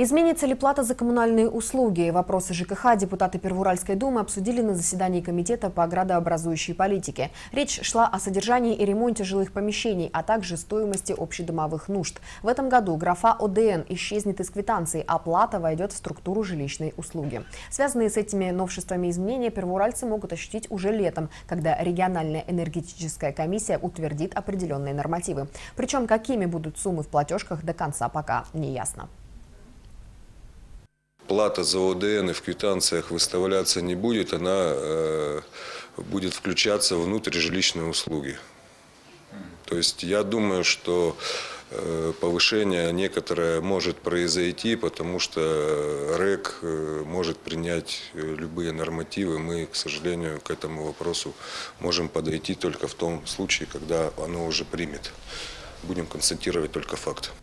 Изменится ли плата за коммунальные услуги? Вопросы ЖКХ депутаты Первоуральской Думы обсудили на заседании Комитета по градообразующей политике. Речь шла о содержании и ремонте жилых помещений, а также стоимости общедомовых нужд. В этом году графа ОДН исчезнет из квитанции, а плата войдет в структуру жилищной услуги. Связанные с этими новшествами изменения первоуральцы могут ощутить уже летом, когда региональная энергетическая комиссия утвердит определенные нормативы. Причем какими будут суммы в платежках, до конца пока не ясно. Плата за ОДН в квитанциях выставляться не будет, она будет включаться внутрь жилищной услуги. То есть я думаю, что повышение некоторое может произойти, потому что РЭК может принять любые нормативы. Мы, к сожалению, к этому вопросу можем подойти только в том случае, когда оно уже примет. Будем констатировать только факт.